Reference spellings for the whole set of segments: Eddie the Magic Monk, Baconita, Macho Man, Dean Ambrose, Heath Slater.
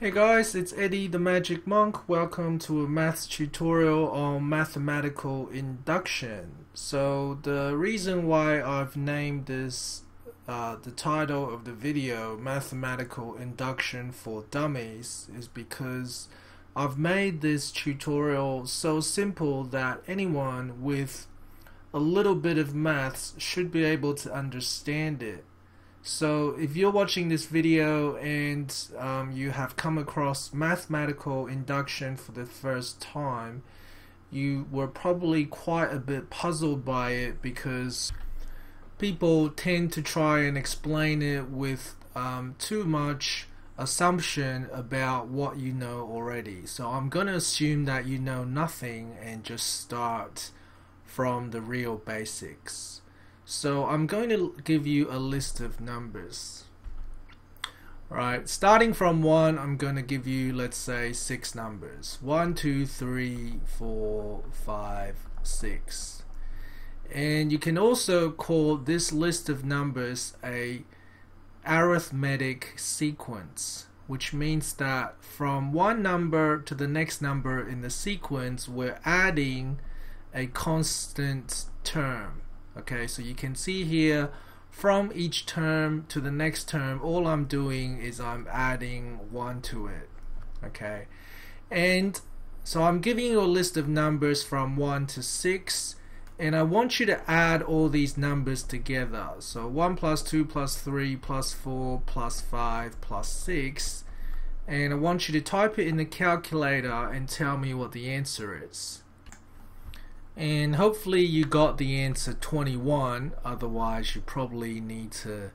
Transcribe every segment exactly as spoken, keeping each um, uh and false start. Hey guys, it's Eddie the Magic Monk. Welcome to a math tutorial on mathematical induction. So the reason why I've named this uh, the title of the video Mathematical Induction for Dummies is because I've made this tutorial so simple that anyone with a little bit of maths should be able to understand it. So if you're watching this video and um, you have come across mathematical induction for the first time, you were probably quite a bit puzzled by it because people tend to try and explain it with um, too much assumption about what you know already. So I'm going to assume that you know nothing and just start from the real basics. So I'm going to give you a list of numbers. Alright, starting from one, I'm going to give you, let's say, six numbers. One, two, three, four, five, six. And you can also call this list of numbers a arithmetic sequence, which means that from one number to the next number in the sequence, we're adding a constant term. Okay, so you can see here from each term to the next term, all I'm doing is I'm adding one to it. Okay, and so I'm giving you a list of numbers from one to six, and I want you to add all these numbers together. So one plus two plus three plus four plus five plus six, and I want you to type it in the calculator and tell me what the answer is. And hopefully you got the answer twenty-one, otherwise you probably need to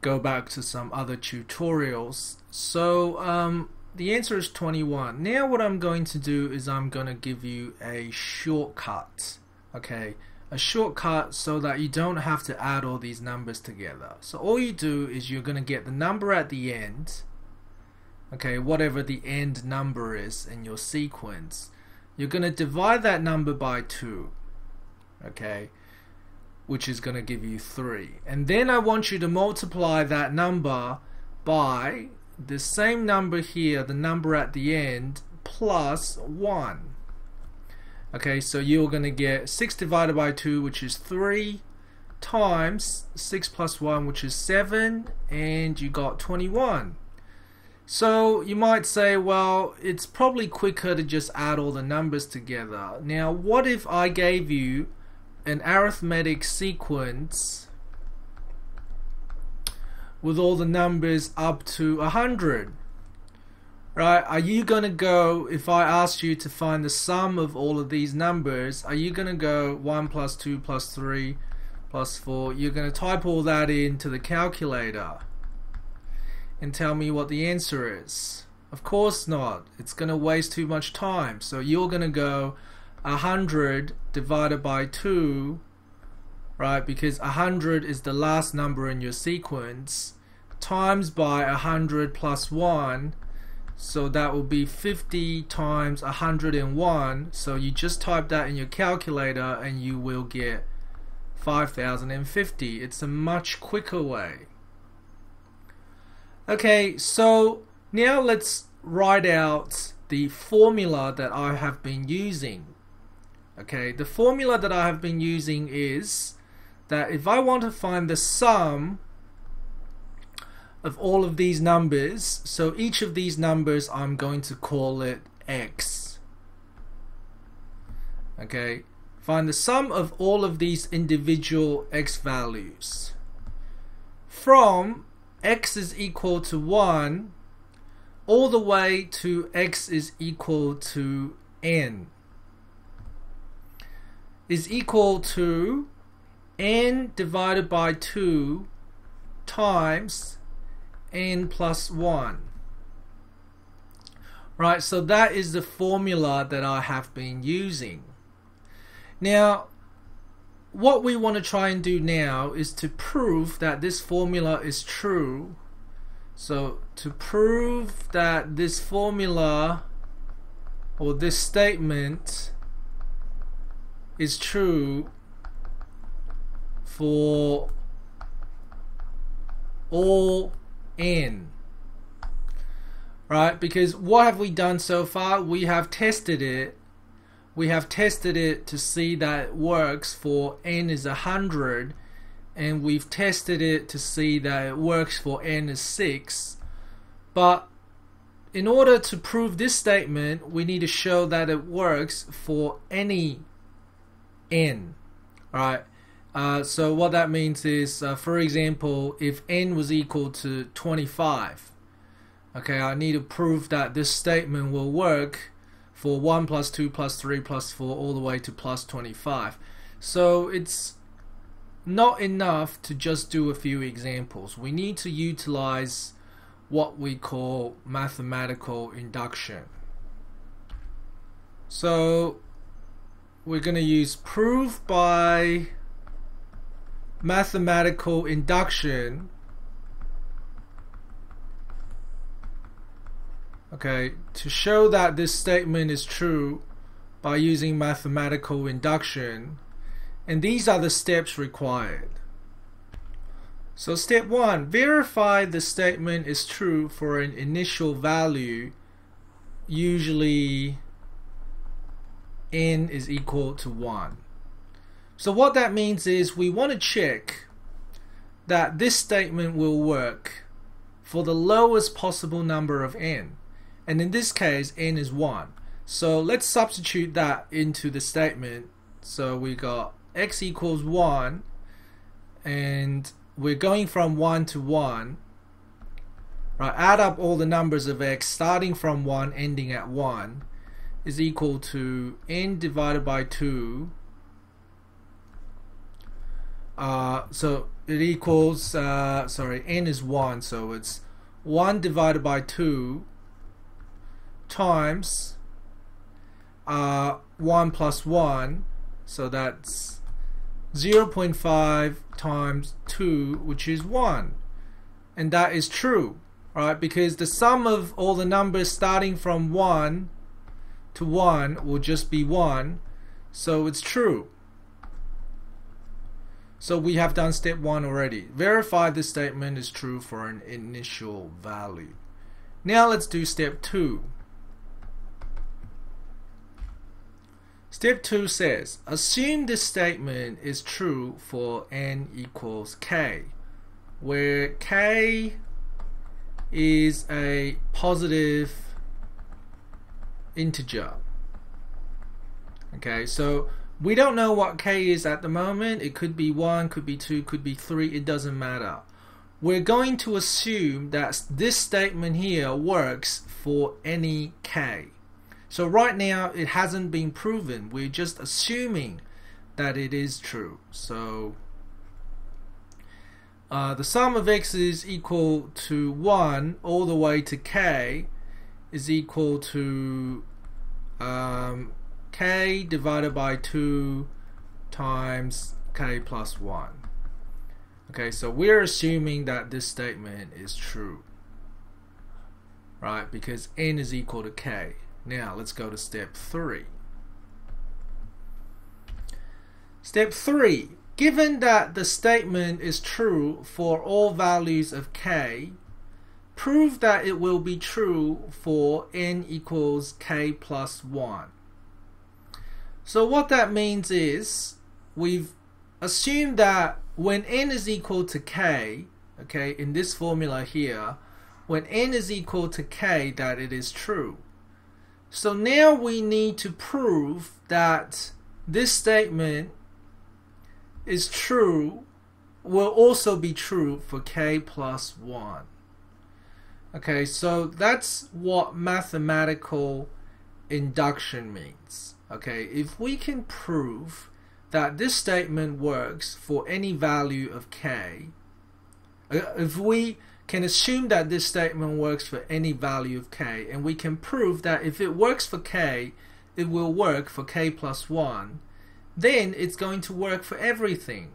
go back to some other tutorials. So um, the answer is twenty-one. Now what I'm going to do is I'm going to give you a shortcut. Okay, a shortcut so that you don't have to add all these numbers together. So all you do is you're going to get the number at the end, okay, whatever the end number is in your sequence. You're going to divide that number by two, okay, which is going to give you three. And then I want you to multiply that number by the same number here, the number at the end, plus one. Okay, so you're going to get six divided by two, which is three, times six plus one, which is seven, and you got twenty-one. So you might say, well, it's probably quicker to just add all the numbers together. Now, what if I gave you an arithmetic sequence with all the numbers up to one hundred? Right? Are you going to go, if I asked you to find the sum of all of these numbers, are you going to go one plus two plus three plus four? You're going to type all that into the calculator and tell me what the answer is. Of course not. It's going to waste too much time. So you're going to go one hundred divided by two, right? Because one hundred is the last number in your sequence, times by one hundred plus one. So that will be fifty times one hundred and one. So you just type that in your calculator and you will get five thousand fifty. It's a much quicker way. Okay, so now let's write out the formula that I have been using. Okay, the formula that I have been using is that if I want to find the sum of all of these numbers, so each of these numbers I'm going to call it x. Okay, find the sum of all of these individual x values from x is equal to one all the way to x is equal to n, is equal to n divided by two times n plus one. Right, so that is the formula that I have been using. Now what we want to try and do now is to prove that this formula is true. So to prove that this formula or this statement is true for all n. right? Because what have we done so far? We have tested it. We have tested it to see that it works for n is one hundred, and we've tested it to see that it works for n is six. But in order to prove this statement, we need to show that it works for any n. Alright, uh, so what that means is, uh, for example, if n was equal to twenty-five, okay, I need to prove that this statement will work for one plus two plus three plus four all the way to plus twenty-five. So it's not enough to just do a few examples. We need to utilize what we call mathematical induction. So we're going to use proof by mathematical induction, okay, to show that this statement is true by using mathematical induction. And these are the steps required. So step one, verify the statement is true for an initial value, usually n is equal to one. So what that means is we want to check that this statement will work for the lowest possible number of n. And in this case, n is one. So let's substitute that into the statement. So we got x equals one, and we're going from one to one, right? Add up all the numbers of x starting from one ending at one is equal to n divided by two. Uh, so it equals, uh, sorry, n is one, so it's one divided by two times uh, one plus one, so that's zero point five times two, which is one, and that is true, right? Because the sum of all the numbers starting from one to one will just be one, so it's true. So we have done step one already. Verify the statement is true for an initial value. Now let's do step two. Step two says, assume this statement is true for n equals k, where k is a positive integer. Okay, so we don't know what k is at the moment. It could be one, could be two, could be three, it doesn't matter. We're going to assume that this statement here works for any k. So right now it hasn't been proven, we're just assuming that it is true. So uh, the sum of x is equal to one all the way to k is equal to um, k divided by two times k plus one. Okay, so we're assuming that this statement is true, right? Because n is equal to k. Now let's go to step three. Step three, given that the statement is true for all values of k, prove that it will be true for n equals k plus one. So what that means is we've assumed that when n is equal to k, okay, in this formula here, when n is equal to k, that it is true. So now we need to prove that this statement is true, will also be true for k plus one. Okay, so that's what mathematical induction means. Okay, if we can prove that this statement works for any value of k, if we can assume that this statement works for any value of k, and we can prove that if it works for k, it will work for k plus one, then it's going to work for everything.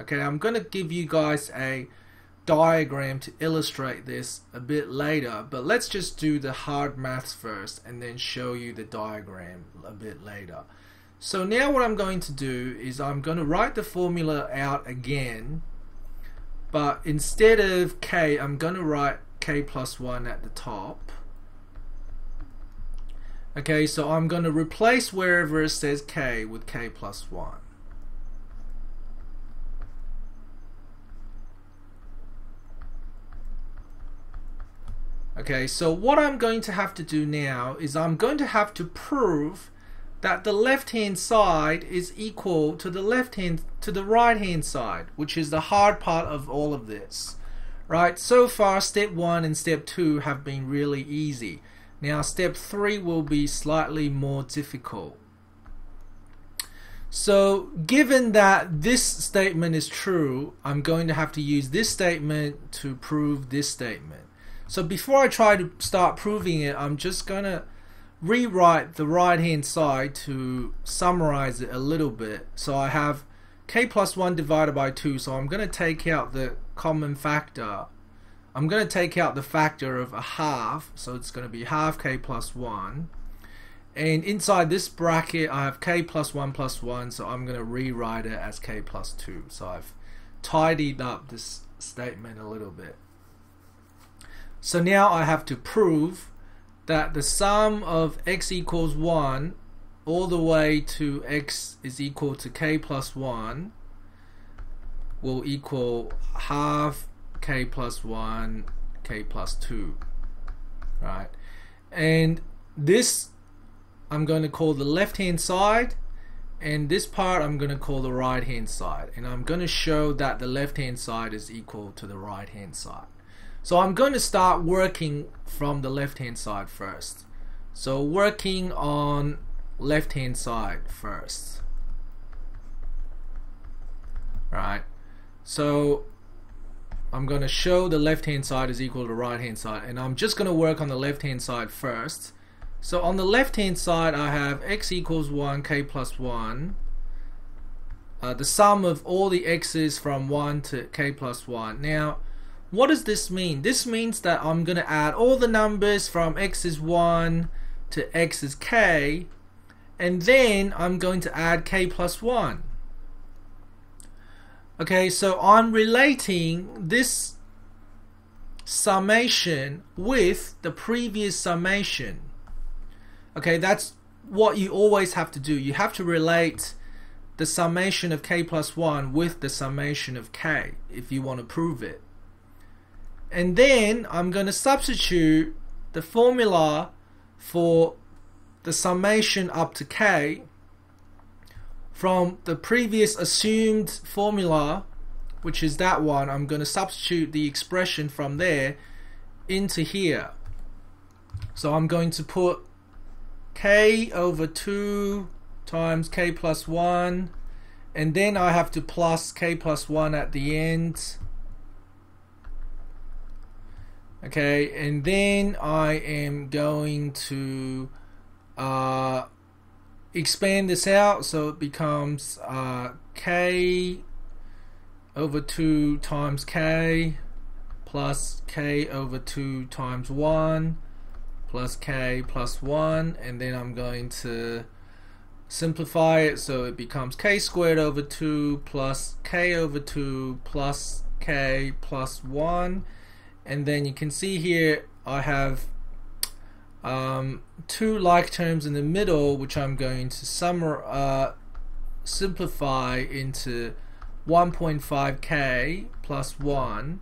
Okay, I'm going to give you guys a diagram to illustrate this a bit later, but let's just do the hard maths first and then show you the diagram a bit later. So now what I'm going to do is I'm going to write the formula out again, but instead of k, I'm going to write k plus one at the top, Okay, so I'm going to replace wherever it says k with k plus one. Okay, so what I'm going to have to do now is I'm going to have to prove that the left-hand side is equal to the left-hand to the right-hand side, which is the hard part of all of this. Right, so far step one and step two have been really easy. Now step three will be slightly more difficult. So given that this statement is true, I'm going to have to use this statement to prove this statement. So before I try to start proving it, I'm just going to rewrite the right hand side to summarize it a little bit. So I have k plus one divided by two, so I'm going to take out the common factor. I'm going to take out the factor of a half, so it's going to be half k plus one. And inside this bracket I have k plus one plus one, so I'm going to rewrite it as k plus two. So I've tidied up this statement a little bit. So now I have to prove that the sum of x equals one all the way to x is equal to k plus one will equal half k plus one, k plus two, right? And this I'm going to call the left hand side, and this part I'm going to call the right hand side, and I'm going to show that the left hand side is equal to the right hand side. So I'm going to start working from the left hand side first. So working on left hand side first. Right. So I'm going to show the left hand side is equal to right hand side, and I'm just going to work on the left hand side first. So on the left hand side I have x equals one, k plus one. Uh, the sum of all the x's from one to k plus one. Now what does this mean? This means that I'm going to add all the numbers from x is one to x is k, and then I'm going to add k plus one. Okay, so I'm relating this summation with the previous summation. Okay, that's what you always have to do. You have to relate the summation of k plus one with the summation of k if you want to prove it. And then I'm going to substitute the formula for the summation up to k from the previous assumed formula, which is that one. I'm going to substitute the expression from there into here. So I'm going to put k over two times k plus one, and then I have to plus k plus one at the end. Okay, and then I am going to uh, expand this out, so it becomes uh, k over two times k plus k over two times one plus k plus one, and then I'm going to simplify it, so it becomes k squared over two plus k over two plus k plus one. And then you can see here I have um, two like terms in the middle, which I'm going to sum uh, simplify into one point five k plus one,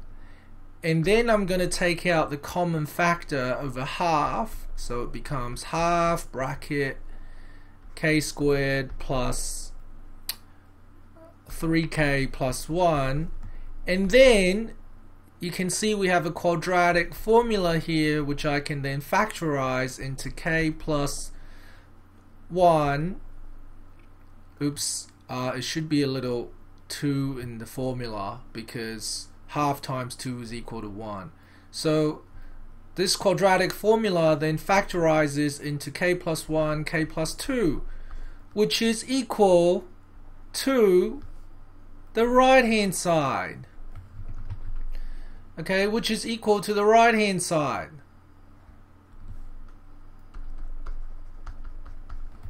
and then I'm going to take out the common factor of a half, so it becomes half bracket k squared plus three k plus one, and then you can see we have a quadratic formula here, which I can then factorize into k plus one. Oops, uh, it should be a little two in the formula, because half times two is equal to one. So this quadratic formula then factorizes into k plus one, k plus two, which is equal to the right hand side. Okay, which is equal to the right hand side.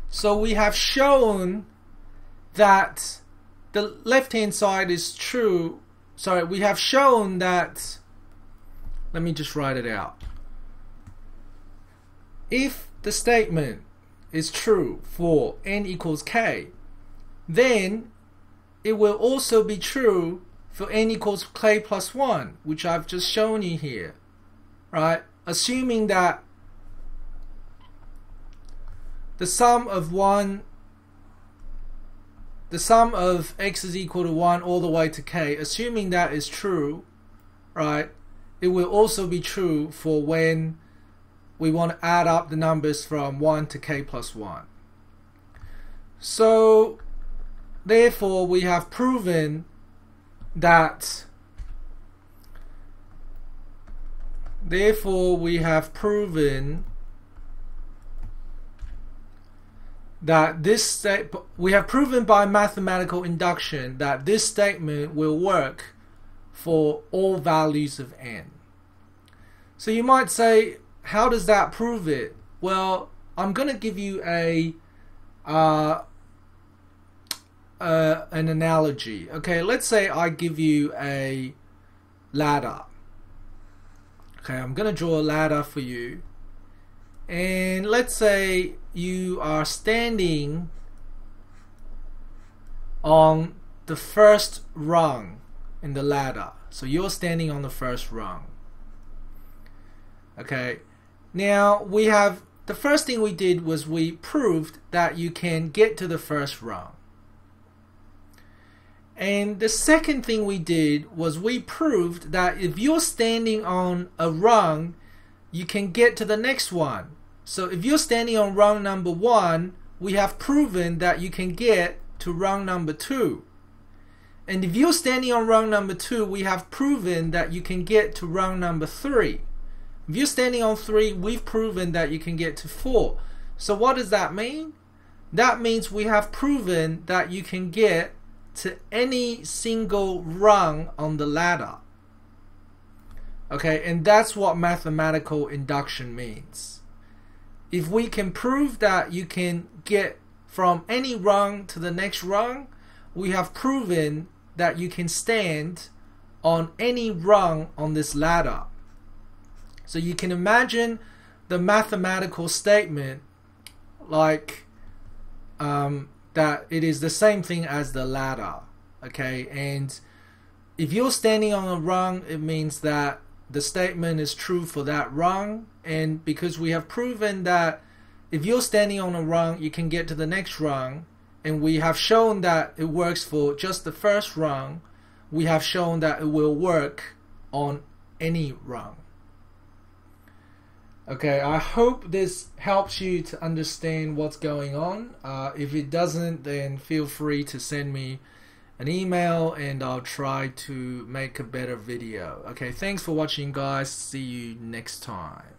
So we have shown that the left hand side is true. Sorry, we have shown that, let me just write it out. If the statement is true for n equals k, then it will also be true for n equals k plus one, which I've just shown you here, right? Assuming that the sum of one, the sum of x is equal to one all the way to k, assuming that is true, right? It will also be true for when we want to add up the numbers from one to k plus one. So therefore we have proven that therefore we have proven that this state we have proven by mathematical induction that this statement will work for all values of n. So you might say, how does that prove it? Well, I'm going to give you a uh, uh, an analogy. Okay, let's say I give you a ladder. Okay, I'm going to draw a ladder for you, and let's say you are standing on the first rung in the ladder. So you're standing on the first rung. Okay. Now we have, the first thing we did was we proved that you can get to the first rung. And the second thing we did was we proved that if you're standing on a rung, you can get to the next one. So if you're standing on rung number one, we have proven that you can get to rung number two. And if you're standing on rung number two, we have proven that you can get to rung number three. If you're standing on three, we've proven that you can get to four. So what does that mean? That means we have proven that you can get to any single rung on the ladder. Okay, and that's what mathematical induction means. If we can prove that you can get from any rung to the next rung, we have proven that you can stand on any rung on this ladder. So you can imagine the mathematical statement like um, that it is the same thing as the ladder, okay? And if you're standing on a rung, it means that the statement is true for that rung, and because we have proven that if you're standing on a rung, you can get to the next rung, and we have shown that it works for just the first rung, we have shown that it will work on any rung. Okay, I hope this helps you to understand what's going on. Uh, if it doesn't, then feel free to send me an email and I'll try to make a better video. Okay, thanks for watching, guys. See you next time.